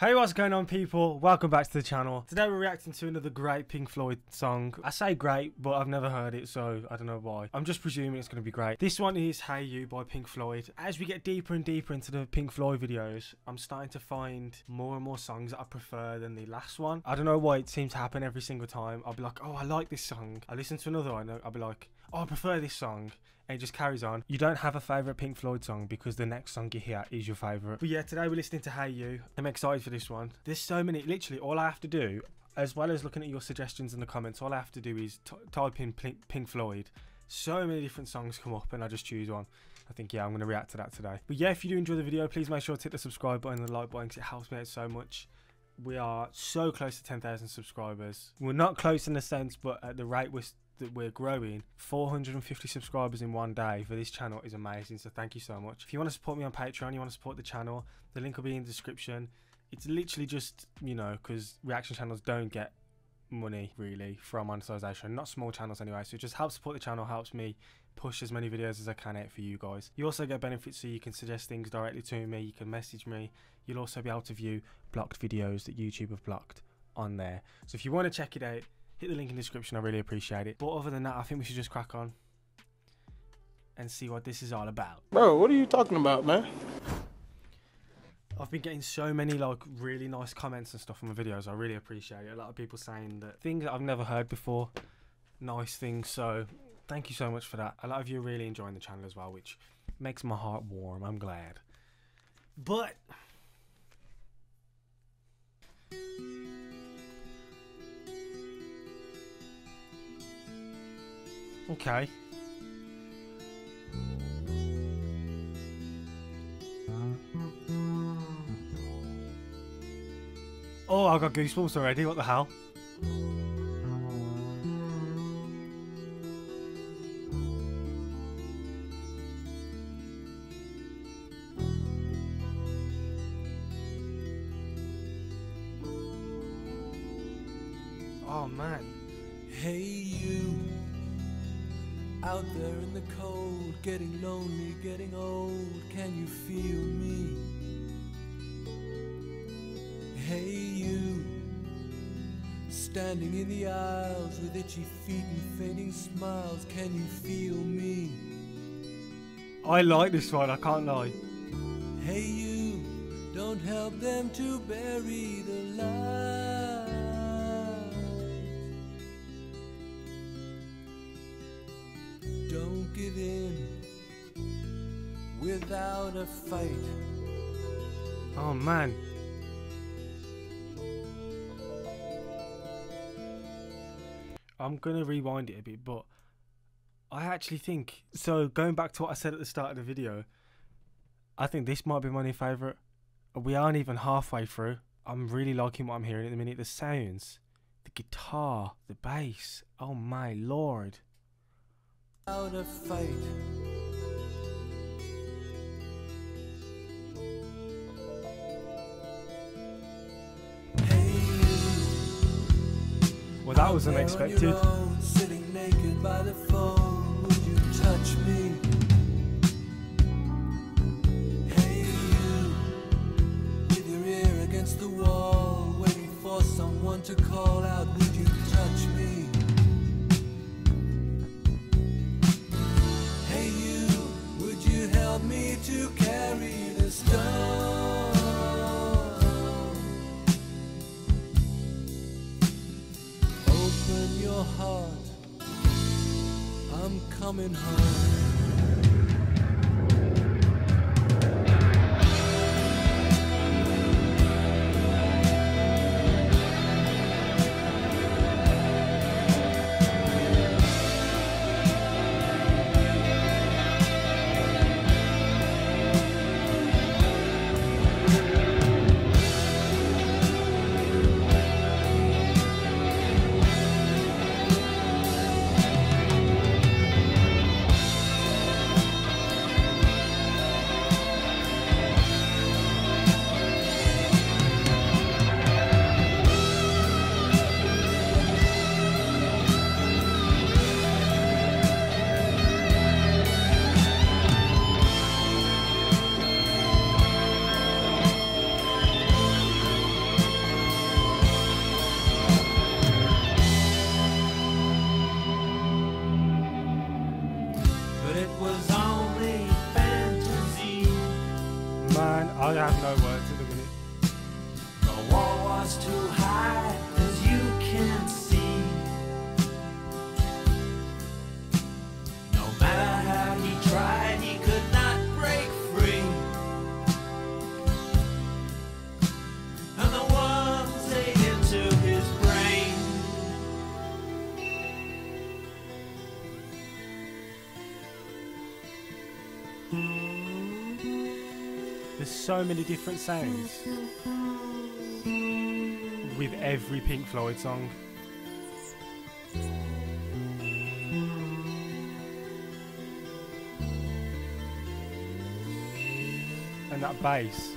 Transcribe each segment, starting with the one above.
Hey, what's going on, people? Welcome back to the channel. Today we're reacting to another great Pink Floyd song. I say great, but I've never heard it, so I don't know why. I'm just presuming it's going to be great. This one is Hey You by Pink Floyd. As we get deeper and deeper into the Pink Floyd videos, I'm starting to find more and more songs that I prefer than the last one. I don't know why it seems to happen every single time. I'll be like, oh, I like this song. I listen to another one, I'll be like, oh, I prefer this song. And it just carries on. You don't have a favourite Pink Floyd song because the next song you hear is your favourite. But yeah, today we're listening to Hey You. I'm excited for this one. There's so many. Literally all I have to do, as well as looking at your suggestions in the comments, all I have to do is type in Pink Floyd. So many different songs come up and I just choose one. I think, yeah, I'm going to react to that today. But yeah, if you do enjoy the video, please make sure to hit the subscribe button and the like button because it helps me out so much. We are so close to 10,000 subscribers. We're not close in a sense, but at the rate we're growing, 450 subscribers in one day for this channel is amazing, so thank you so much. If you want to support me on Patreon, you want to support the channel, the link will be in the description. It's literally just, you know, because reaction channels don't get money really from monetization, not small channels anyway, so it just helps support the channel, helps me push as many videos as I can out for you guys. You also get benefits, so you can suggest things directly to me, you can message me, you'll also be able to view blocked videos that YouTube have blocked on there. So if you want to check it out, hit the link in the description, I really appreciate it. But other than that, I think we should just crack on and see what this is all about. Bro, what are you talking about, man? I've been getting so many like really nice comments and stuff on my videos, I really appreciate it. A lot of people saying that things that I've never heard before, nice things, so thank you so much for that. A lot of you are really enjoying the channel as well, which makes my heart warm, I'm glad. But okay. Oh, I got goosebumps already, what the hell? Oh man. Hey you. Out there in the cold, getting lonely, getting old, can you feel me? Hey you, standing in the aisles with itchy feet and fainting smiles, can you feel me? I like this one, I can't lie. Hey you, don't help them to bury the light. Don't give in without a fight. Oh man. I'm going to rewind it a bit, but I actually think, so going back to what I said at the start of the video, I think this might be my new favourite. We aren't even halfway through. I'm really liking what I'm hearing at the minute. The sounds, the guitar, the bass, oh my lord. Out of fight. Well, that was unexpected. Own, sitting naked by the phone, would you touch me? Hey you, with your ear against the wall, waiting for someone to call out, would you touch me? Me to carry the stone. Open your heart, I'm coming home. stars too high as you can see. No matter how he tried, he could not break free. And the ones they hit to his brain, there's so many different sounds with every Pink Floyd song. And that bass.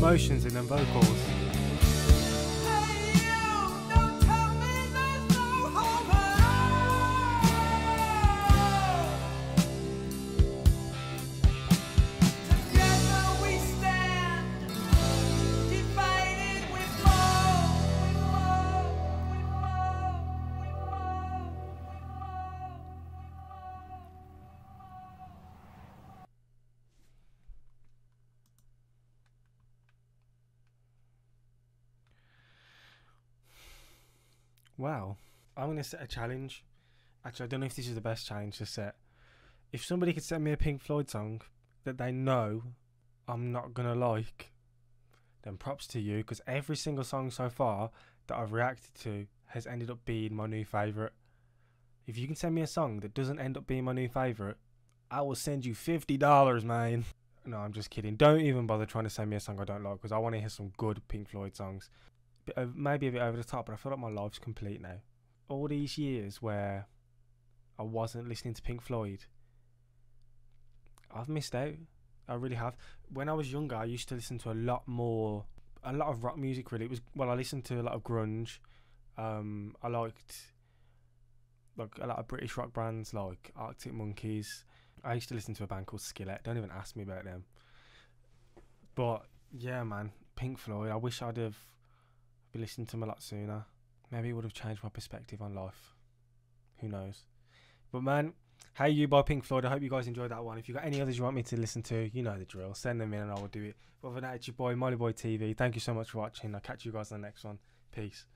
Emotions in them vocals. Hey you, don't tell me there's no hope at all. Together we stand, divided with love. Wow, I'm going to set a challenge. Actually, I don't know if this is the best challenge to set. If somebody could send me a Pink Floyd song that they know I'm not going to like, then props to you, because every single song so far that I've reacted to has ended up being my new favourite. If you can send me a song that doesn't end up being my new favourite, I will send you $50, man. No, I'm just kidding. Don't even bother trying to send me a song I don't like, because I want to hear some good Pink Floyd songs. Maybe a bit over the top, but I feel like my life's complete now. All these years where I wasn't listening to Pink Floyd, I've missed out. I really have. When I was younger, I used to listen to a lot of rock music, really. It was, well, I listened to a lot of grunge. I liked like a lot of British rock bands like Arctic Monkeys. I used to listen to a band called Skillet. Don't even ask me about them. But yeah, man, Pink Floyd, I wish I'd have be listening to them a lot sooner. Maybe it would have changed my perspective on life. Who knows? But man, Hey You by Pink Floyd. I hope you guys enjoyed that one. If you got any others you want me to listen to, you know the drill. Send them in and I will do it. But other than that, it's your boy MollyBoyTV. Thank you so much for watching. I'll catch you guys on the next one. Peace.